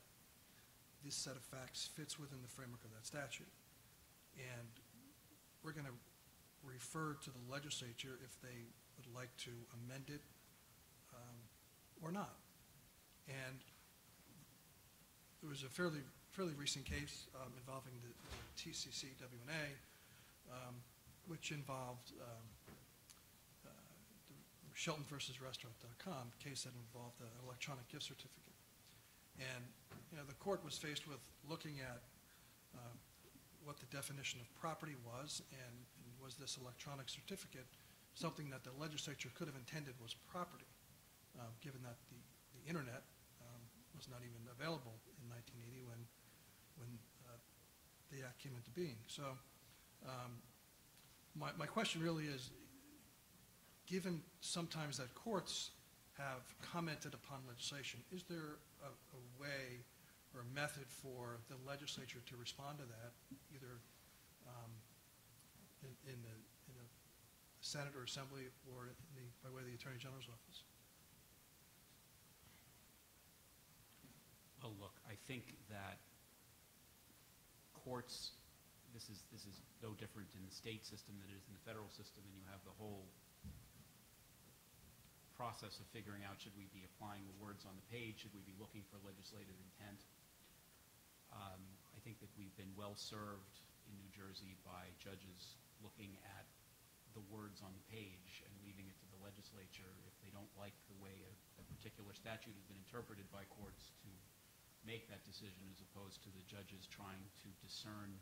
this set of facts fits within the framework of that statute. And we're going to refer to the legislature if they would like to amend it um, or not. And there was a fairly fairly recent case um, involving the, the T C C W N A, um, which involved um, uh, the Shelton versus Restaurant dot com, case that involved an electronic gift certificate. And you know the court was faced with looking at um, what the definition of property was, and, and was this electronic certificate something that the legislature could have intended was property, um, given that the, the internet um, was not even available in nineteen eighty when, when uh, the act came into being. So um, my, my question really is, given sometimes that courts have commented upon legislation, is there a, a way or a method for the legislature to respond to that, either um, in, in, the, in the Senate or Assembly or in the, by way of the Attorney General's office? Well, look, I think that courts, this is, this is no different in the state system than it is in the federal system, and you have the whole process of figuring out, should we be applying the words on the page, should we be looking for legislative intent? Um, I think that we've been well served in New Jersey by judges looking at the words on the page and leaving it to the legislature if they don't like the way a, a particular statute has been interpreted by courts to make that decision, as opposed to the judges trying to discern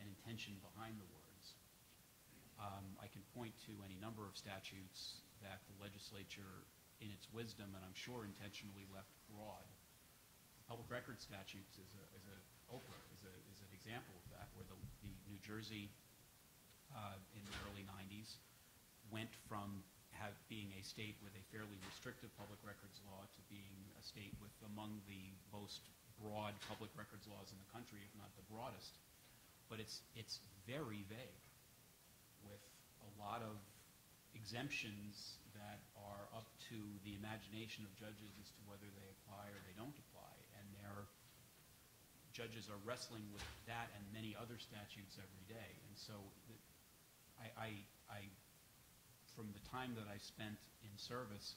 an intention behind the words. Um, I can point to any number of statutes that the legislature, in its wisdom, and I'm sure intentionally, left broad. Public record statutes is a, is a Oprah, is, a, is an example of that, where the, the New Jersey uh, in the early nineties went from have, being a state with a fairly restrictive public records law to being a state with among the most broad public records laws in the country, if not the broadest. But it's, it's very vague, with a lot of exemptions that are up to the imagination of judges as to whether they apply or they don't apply. And their judges are wrestling with that and many other statutes every day. And so th I, I, I, from the time that I spent in service,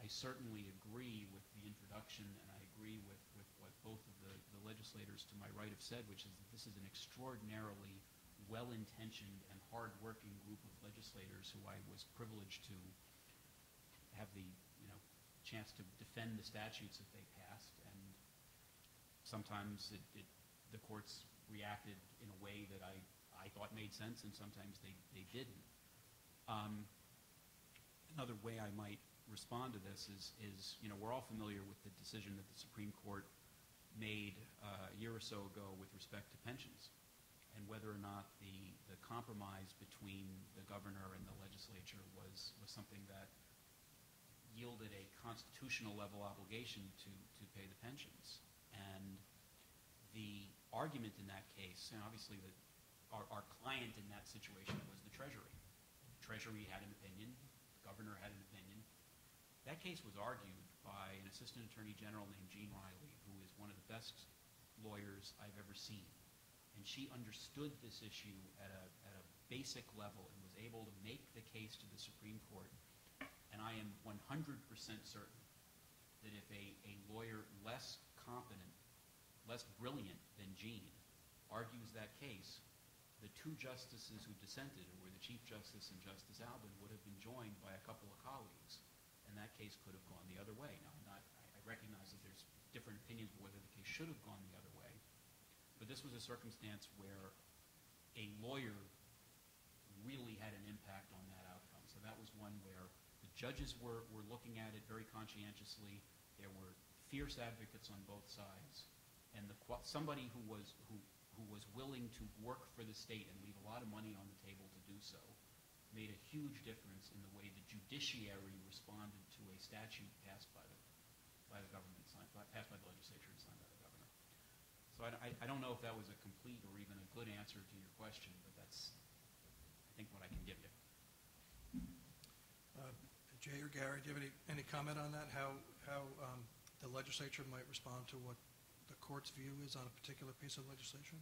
I certainly agree with the introduction, and I agree with, with what both of the, the legislators to my right have said, which is that this is an extraordinarily well-intentioned and hard-working group of legislators who I was privileged to have the, you know, chance to defend the statutes that they passed. And sometimes it, it, the courts reacted in a way that I, I thought made sense, and sometimes they, they didn't. Um, another way I might respond to this is, is, you know, we're all familiar with the decision that the Supreme Court made uh, a year or so ago with respect to pensions, and whether or not the, the compromise between the governor and the legislature was, was something that yielded a constitutional level obligation to, to pay the pensions. And the argument in that case, and obviously the, our, our client in that situation was the Treasury. The Treasury had an opinion, the governor had an opinion. That case was argued by an assistant attorney general named Gene Riley, who is one of the best lawyers I've ever seen. And she understood this issue at a, at a basic level and was able to make the case to the Supreme Court. And I am one hundred percent certain that if a, a lawyer less competent, less brilliant than Gene argues that case, the two justices who dissented, who were the Chief Justice and Justice Alvin, would have been joined by a couple of colleagues. And that case could have gone the other way. Now, I'm not, I recognize that there's different opinions of whether the case should have gone the other way. But this was a circumstance where a lawyer really had an impact on that outcome. So that was one where the judges were, were looking at it very conscientiously. There were fierce advocates on both sides. And the, somebody who was, who, who was willing to work for the state and leave a lot of money on the table to do so made a huge difference in the way the judiciary responded to a statute passed by the, by the government, signed, passed by the legislature and signed by the governor. So I, I don't know if that was a complete or even a good answer to your question, but that's, I think, what I can give you. Uh, Jay or Gary, do you have any, any comment on that? How, how um, the legislature might respond to what the court's view is on a particular piece of legislation?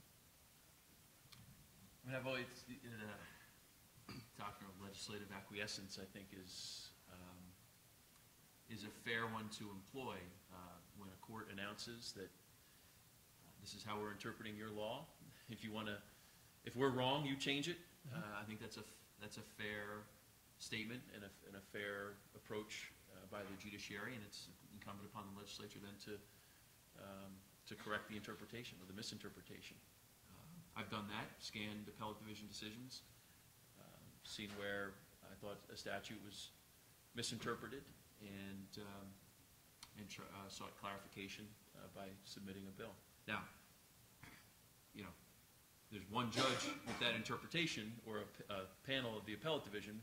I mean, I've always, uh, doctrine of legislative acquiescence, I think, is um, is a fair one to employ uh, when a court announces that uh, this is how we're interpreting your law. If you want to, if we're wrong, you change it. Mm-hmm. uh, I think that's a that's a fair statement and a and a fair approach uh, by the judiciary, and it's incumbent upon the legislature then to um, to correct the interpretation or the misinterpretation. Uh, I've done that. Scanned appellate division decisions. Seen where I thought a statute was misinterpreted and, um, and tr uh, sought clarification uh, by submitting a bill. Now, you know, there's one judge with that interpretation or a, p a panel of the appellate division,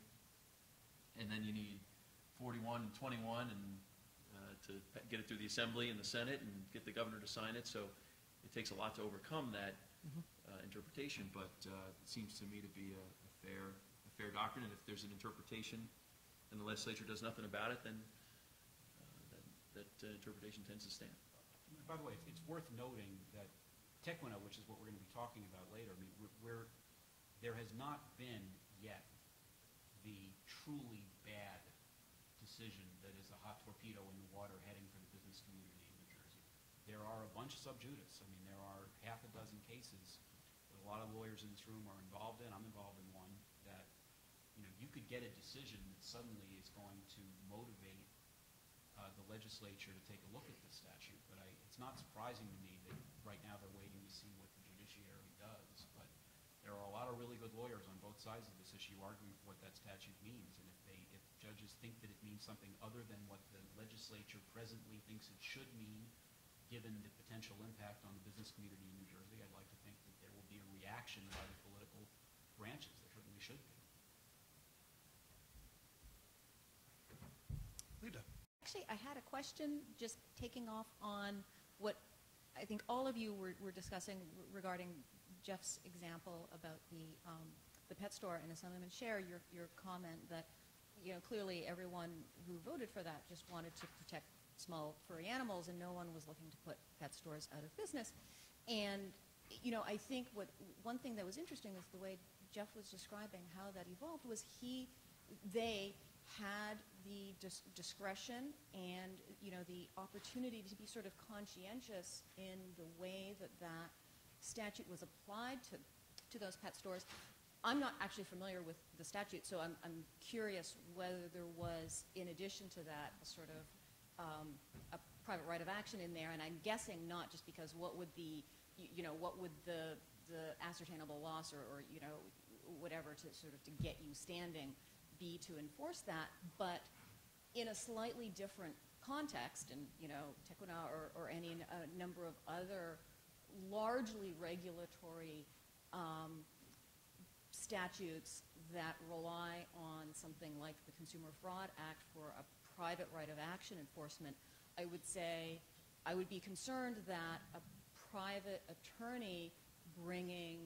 and then you need forty-one and twenty-one and, uh, to get it through the Assembly and the Senate and get the governor to sign it. So it takes a lot to overcome that uh, interpretation, but uh, it seems to me to be a, a fair... fair doctrine, and if there's an interpretation and the legislature does nothing about it, then uh, that, that uh, interpretation tends to stand. By the way, it's worth noting that T C C W N A, which is what we're going to be talking about later, I mean, we're, we're, there has not been yet the truly bad decision that is a hot torpedo in the water heading for the business community in New Jersey. There are a bunch of sub judice. I mean, there are half a dozen cases that a lot of lawyers in this room are involved in. I'm involved in one that, you know, you could get a decision that suddenly is going to motivate uh, the legislature to take a look at this statute. But I, it's not surprising to me that right now they're waiting to see what the judiciary does. But there are a lot of really good lawyers on both sides of this issue arguing for what that statute means. And if they, if judges think that it means something other than what the legislature presently thinks it should mean, given the potential impact on the business community in New Jersey, I'd like to think that there will be a reaction by the political branches. There certainly should be. Lida. Actually, I had a question just taking off on what I think all of you were, were discussing regarding Jeff's example about the um, the pet store and Assemblyman Schaer, your, your comment that, you know, clearly everyone who voted for that just wanted to protect small furry animals and no one was looking to put pet stores out of business. And, you know, I think what one thing that was interesting is the way Jeff was describing how that evolved was he, they, had the dis discretion and, you know, the opportunity to be sort of conscientious in the way that that statute was applied to, to those pet stores. I'm not actually familiar with the statute, so I'm, I'm curious whether there was, in addition to that, a sort of um, a private right of action in there, and I'm guessing not, just because what would the, you know, what would the, the ascertainable loss or, or, you know, whatever to sort of to get you standing be to enforce that, but in a slightly different context, and, you know, TCCWNA or, or any uh, number of other largely regulatory um, statutes that rely on something like the Consumer Fraud Act for a private right of action enforcement, I would say I would be concerned that a private attorney bringing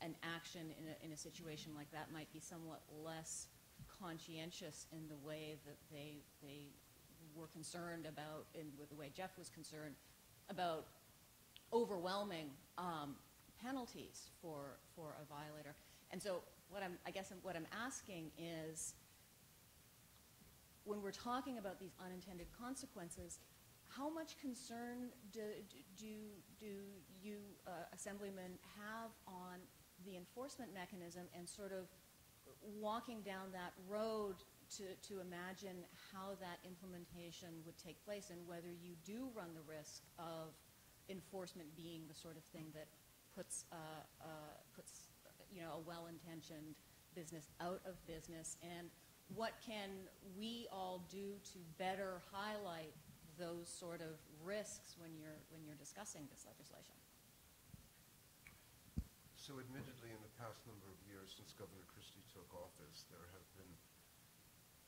an action in a, in a situation like that might be somewhat less conscientious in the way that they, they were concerned about, and with the way Jeff was concerned about overwhelming um, penalties for, for a violator. And so what I'm, I guess what I'm asking is, when we're talking about these unintended consequences, how much concern do, do, do you uh, Assemblymen have on the enforcement mechanism and sort of walking down that road to, to imagine how that implementation would take place, and whether you do run the risk of enforcement being the sort of thing that puts, uh, uh, puts you know, a well-intentioned business out of business, and what can we all do to better highlight those sort of risks when you're, when you're discussing this legislation? So admittedly, in the past number of years since Governor Christie took office, there have been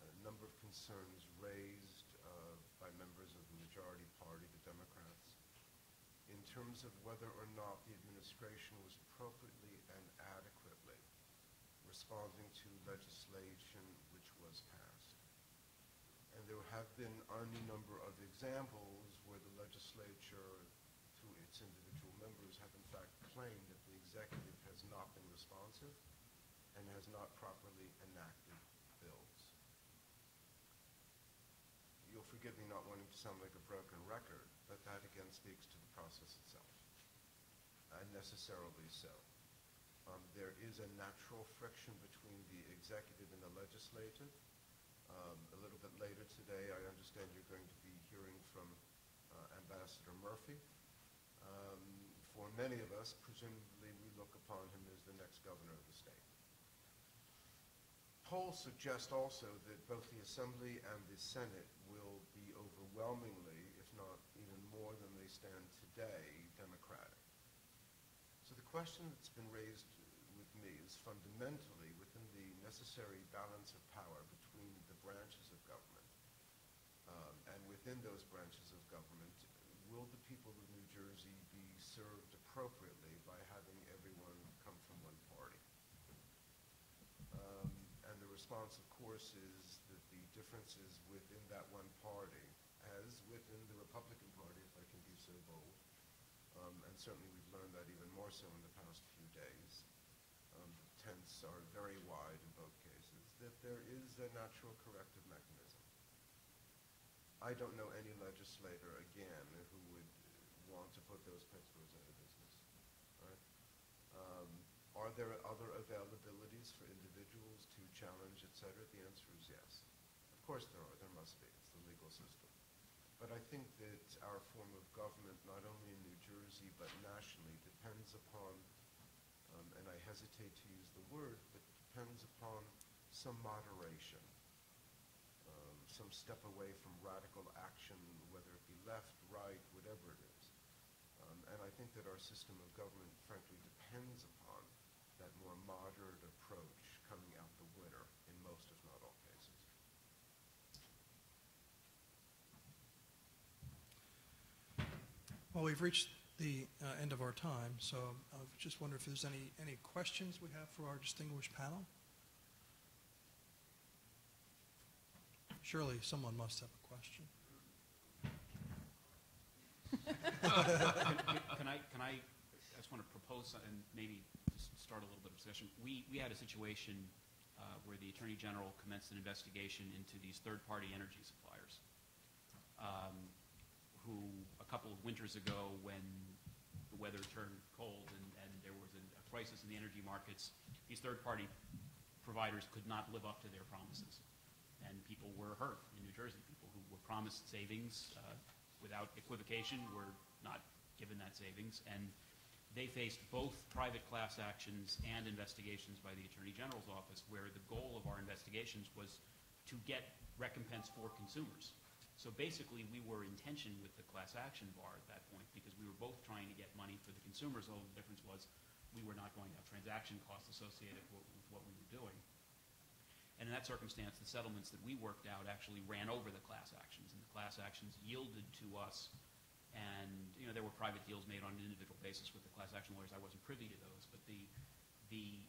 a number of concerns raised uh, by members of the majority party, the Democrats, in terms of whether or not the administration was appropriately and adequately responding to legislation which was passed. And there have been any number of examples where the legislature, through its individual members, have in fact claimed that the executive has not been responsive and has not properly enacted bills. You'll forgive me not wanting to sound like a broken record, but that again speaks to the process itself, and necessarily so. Um, there is a natural friction between the executive and the legislative. Um, a little bit later today, I understand you're going to be hearing from uh, Ambassador Murphy. Um, for many of us, presumably, we look upon him as the next governor of the state. Polls suggest also that both the Assembly and the Senate will be overwhelmingly, if not even more than they stand today, Democratic. So the question that's been raised with me is fundamentally within the necessary balance of power between the branches of government, um, and within those branches of government, will the people of New Jersey be served appropriately by having everyone come from one party? Um, and the response, of course, is that the differences within that one party, as within the Republican Party, if I can be so bold, Um, and certainly we've learned that even more so in the past few days. Um, the tents are very wide in both cases, that there is a natural corrective mechanism. I don't know any legislator, again, who would want to put those pet stores out of business. Right? Um, are there other availabilities for individuals to challenge, et cetera? The answer is yes. Of course there are. There must be. It's the legal system. But I think that our form of government, not only in New Jersey, but nationally, depends upon, um, and I hesitate to use the word, but depends upon some moderation, um, some step away from radical action, whether it be left, right, whatever it is. Um, and I think that our system of government, frankly, depends upon that more moderate approach coming out the winner in most, if not all, cases. Well, we've reached the uh, end of our time, so I just wonder if there's any, any questions we have for our distinguished panel? Surely someone must have a question. can I, can I, I just want to propose and maybe just start a little bit of discussion. We, we had a situation uh, where the Attorney General commenced an investigation into these third-party energy suppliers. Um, who a couple of winters ago, when the weather turned cold and, and there was a, a crisis in the energy markets, these third-party providers could not live up to their promises. And people were hurt in New Jersey, people who were promised savings, uh, without equivocation, were not given that savings, and they faced both private class actions and investigations by the Attorney General's office, where the goal of our investigations was to get recompense for consumers. So basically, we were in tension with the class action bar at that point, because we were both trying to get money for the consumers, although the difference was we were not going to have transaction costs associated with what we were doing. And in that circumstance, the settlements that we worked out actually ran over the class actions, and the class actions yielded to us. And you know, there were private deals made on an individual basis with the class action lawyers. I wasn't privy to those, but the the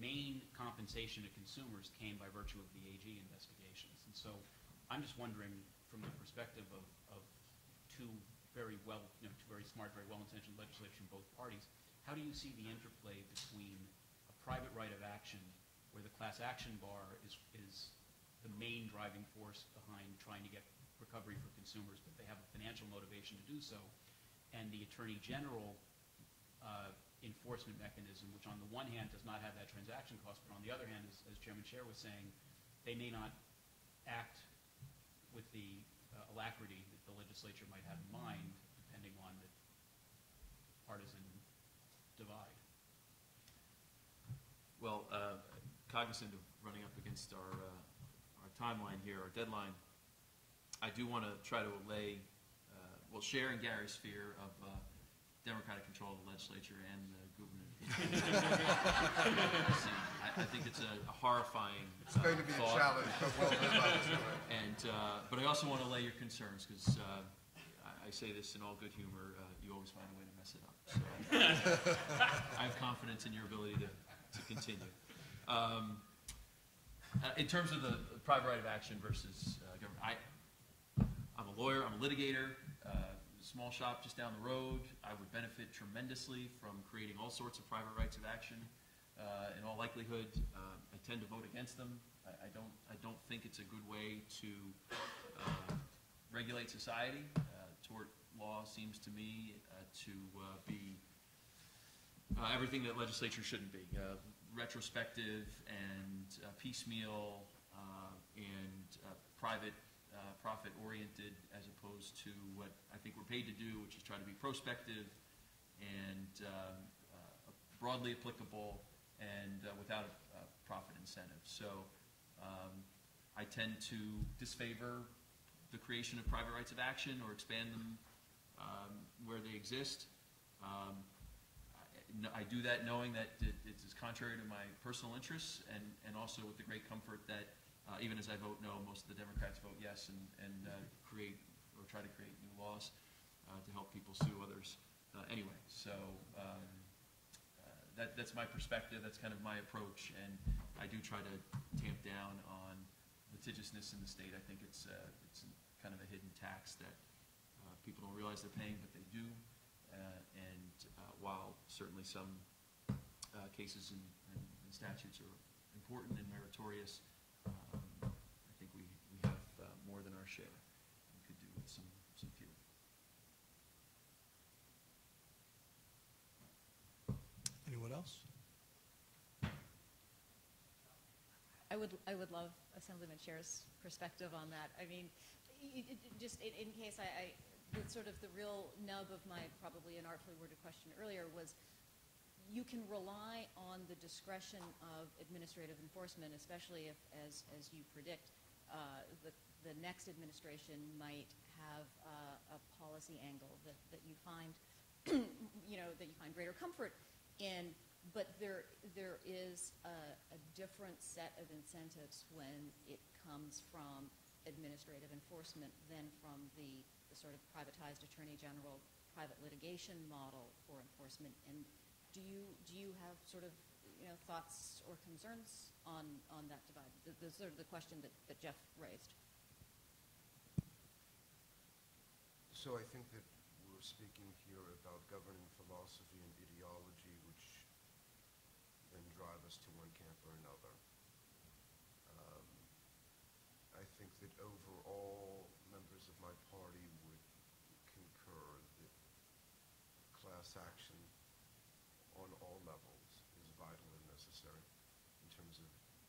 main compensation to consumers came by virtue of the A G investigations. And so I'm just wondering, from the perspective of, of two very well, you know, two very smart, very well-intentioned legislators from both parties, how do you see the interplay between a private right of action, where the class action bar is is the main driving force behind trying to get recovery for consumers, but they have a financial motivation to do so, and the Attorney General uh, enforcement mechanism, which on the one hand does not have that transaction cost, but on the other hand, as, as Chairman Schaer was saying, they may not act with the uh, alacrity that the legislature might have in mind, depending on the partisan divide. Well, uh, cognizant of running up against our, uh, our timeline here, our deadline, I do want to try to allay, uh, well, Schaer and Gary's fear of uh, Democratic control of the legislature and the governor. I, I think it's a, a horrifying It's uh, going to be thought. a challenge. But, well, and, uh, but I also want to allay your concerns, because uh, I, I say this in all good humor, uh, you always find a way to mess it up. So I have confidence in your ability to, to continue. Um, uh, in terms of the private right of action versus uh, government, I, I'm a lawyer, I'm a litigator, uh, small shop just down the road. I would benefit tremendously from creating all sorts of private rights of action. Uh, in all likelihood, uh, I tend to vote against them. I, I, don't, I don't think it's a good way to uh, regulate society. Uh, tort law seems to me uh, to uh, be uh, everything that legislature shouldn't be. Uh, retrospective and uh, piecemeal uh, and uh, private Uh, profit-oriented, as opposed to what I think we're paid to do, which is try to be prospective and um, uh, broadly applicable and uh, without a, a profit incentive. So um, I tend to disfavor the creation of private rights of action or expand them um, where they exist. Um, I, I do that knowing that it, it is contrary to my personal interests, and, and also with the great comfort that Uh, even as I vote no, most of the Democrats vote yes and, and uh, create or try to create new laws uh, to help people sue others uh, anyway. So um, uh, that, that's my perspective. That's kind of my approach. And I do try to tamp down on litigiousness in the state. I think it's, uh, it's kind of a hidden tax that uh, people don't realize they're paying, but they do. Uh, and uh, while certainly some uh, cases and, and, and statutes are important and meritorious, Um, I think we, we have uh, more than our share. We could do with some, some fuel. Anyone else? I would, I would love Assemblyman Schaer's perspective on that. I mean, you, just in, in case I, I the, sort of the real nub of my probably inartfully worded question earlier was, you can rely on the discretion of administrative enforcement, especially if, as, as you predict, uh, the, the next administration might have uh, a policy angle that, that you find, you know, that you find greater comfort in. But there, there is a, a different set of incentives when it comes from administrative enforcement than from the, the sort of privatized attorney general, private litigation model for enforcement. And Do you, do you have sort of, you know, thoughts or concerns on, on that divide? That's sort of the question that, that Jeff raised. So I think that we're speaking here about governing philosophy and ideology, which then drive us to one camp or another. Um, I think that overall members of my party would concur that class action on all levels is vital and necessary in terms of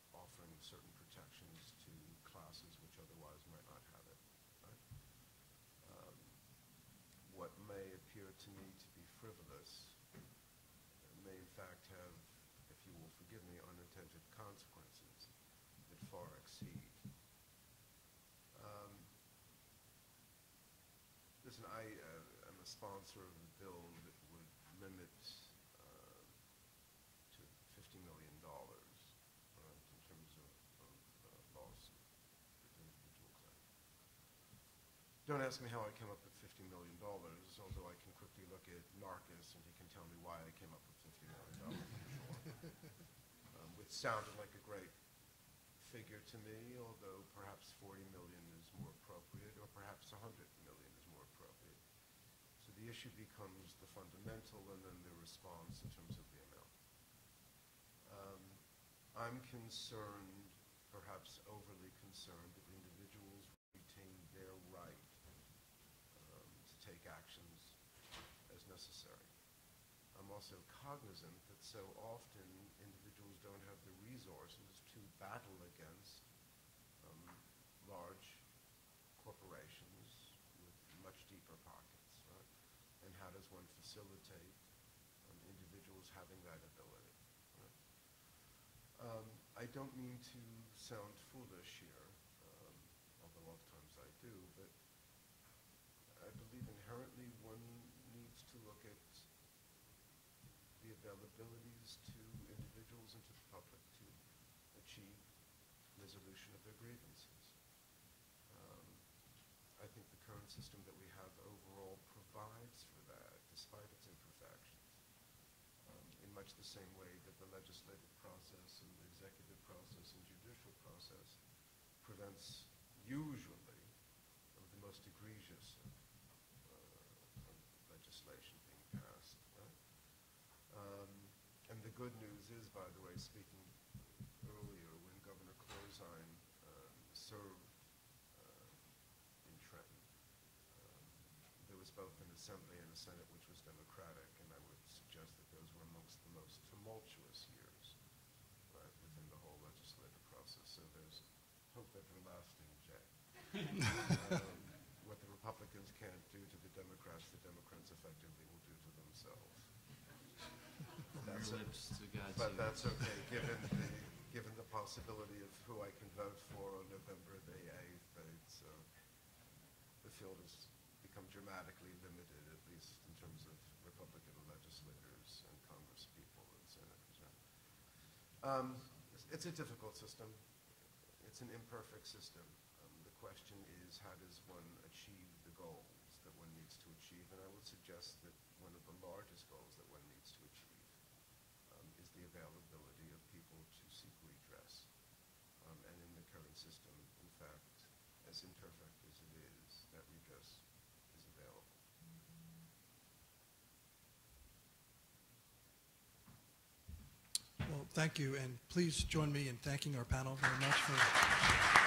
offering certain protections to classes which otherwise might not have it. Right? Um, forgive me, unintended consequences that far exceed. Um, listen, I uh, am a sponsor of a bill that would limit uh, to fifty million dollars uh, in terms of, of uh, loss for individual claim. Don't ask me how I came up with fifty million dollars, although I can quickly look at Narcos and he can tell me why I came up with fifty million dollars. um, which sounded like a great figure to me, although perhaps forty million is more appropriate, or perhaps one hundred million is more appropriate. So the issue becomes the fundamental and then the response in terms of the amount. Um, I'm concerned, perhaps overly concerned, that individuals retain their right um, to take actions as necessary. I'm also cognizant that so often individuals don't have the resources to battle against um, large corporations with much deeper pockets, right? And how does one facilitate um, individuals having that ability? Right? Um, I don't mean to sound foolish here, um, although oftentimes I do, but I believe inherently one needs to look at the availabilities to individuals and to the public to achieve resolution of their grievances. Um, I think the current system that we have overall provides for that, despite its imperfections, um, in much the same way that the legislative process and the executive process and judicial process prevents usually of the most egregious of, uh, of legislation being passed. Um, and the good news is, by the way, speaking earlier, when Governor Corzine um, served uh, in Trenton, um, there was both an assembly and a senate which was democratic, and I would suggest that those were amongst the most tumultuous years right, within the whole legislative process. So there's hope everlasting, Jay. um, what the Republicans can't do to the Democrats, the Democrats effectively will do to themselves. That's a, but that's okay, given the given the possibility of who I can vote for on November the eighth, but it's, uh, the field has become dramatically limited, at least in terms of Republican legislators and congresspeople and senators. Um, it's, it's a difficult system. It's an imperfect system. Um, the question is, how does one achieve the goals that one needs to achieve? And I would suggest that one of the largest goals that one needs to achieve is the availability of people to seek redress. Um, and in the current system, in fact, as imperfect as it is, that redress is available. Well, thank you, and please join me in thanking our panel very much for